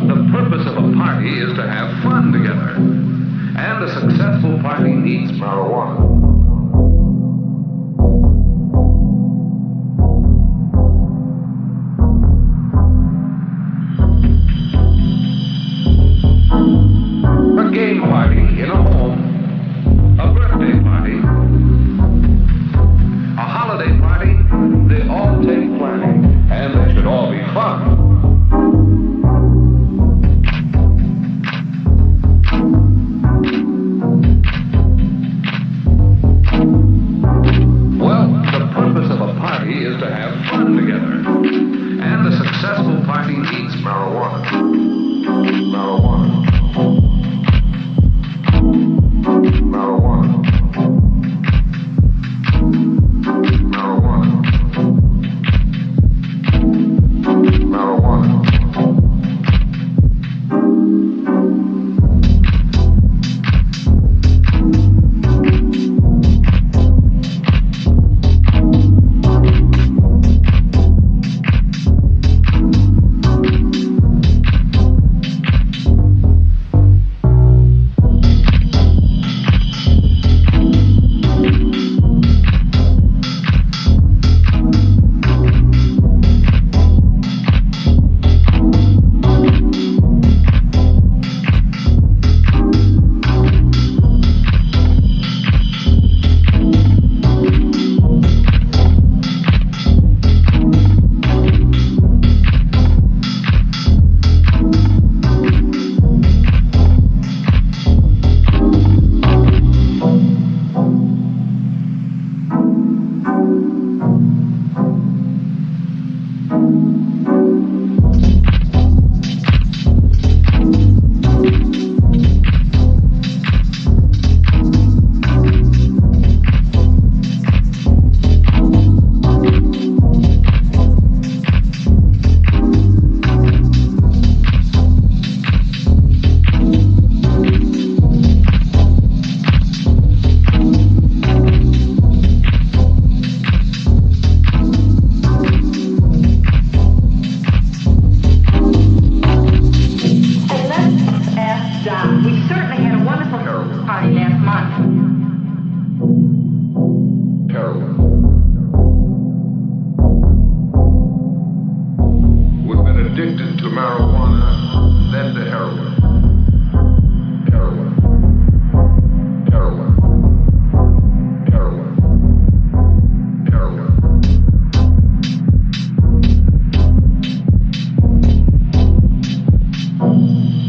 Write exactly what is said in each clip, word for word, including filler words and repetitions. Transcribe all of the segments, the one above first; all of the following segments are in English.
The purpose of a party is to have fun together. And a successful party needs marijuana.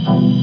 Oh.